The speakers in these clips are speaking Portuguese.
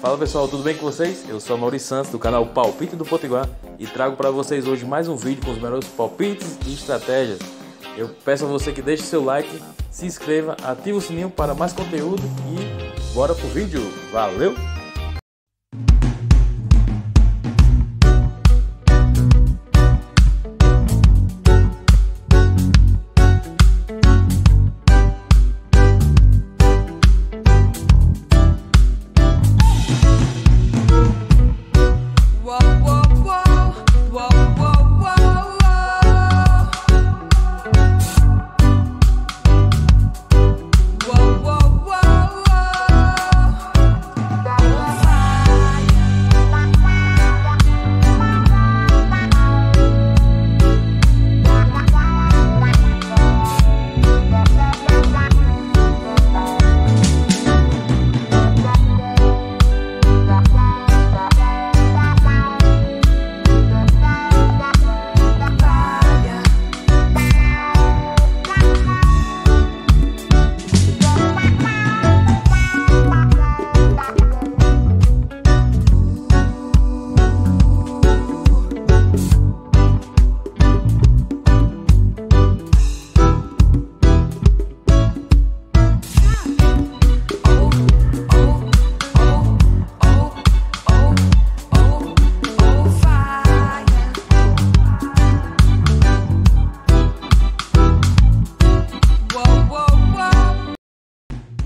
Fala pessoal, tudo bem com vocês? Eu sou Maurício Santos do canal Palpite do Potiguar e trago para vocês hoje mais um vídeo com os melhores palpites e estratégias. Eu peço a você que deixe seu like, se inscreva, ative o sininho para mais conteúdo e bora pro vídeo. Valeu!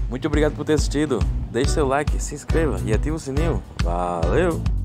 Muito obrigado por ter assistido, deixe seu like, se inscreva e ative o sininho. Valeu!